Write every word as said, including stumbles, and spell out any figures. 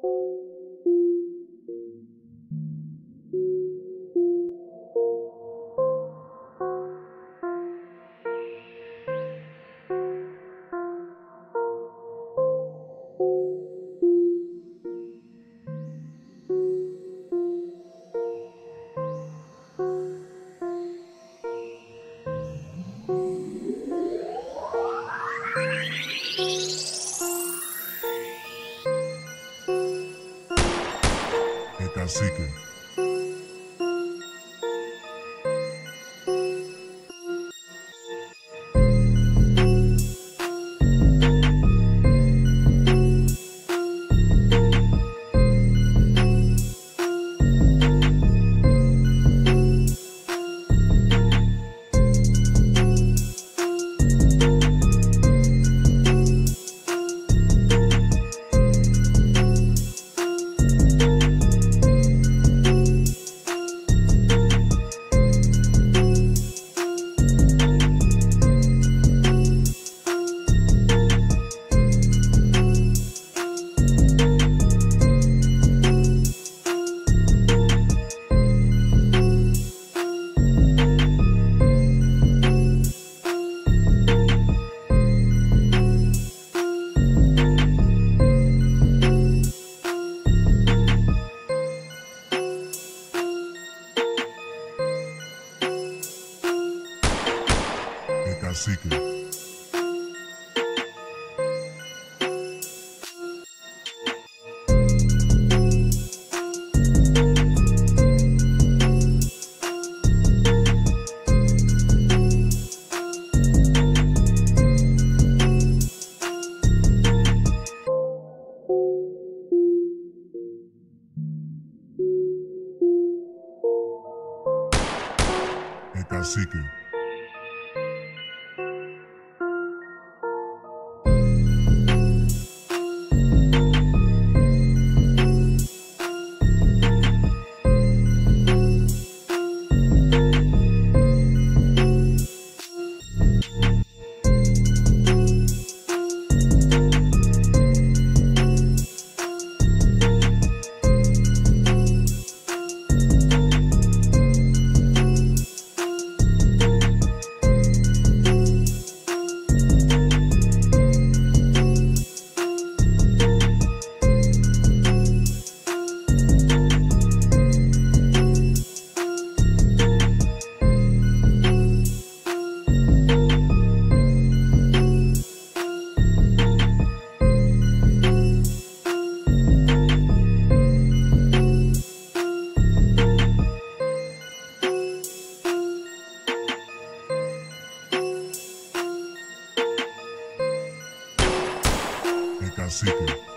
Get that secret. Secret. Ain't that secret? Secret.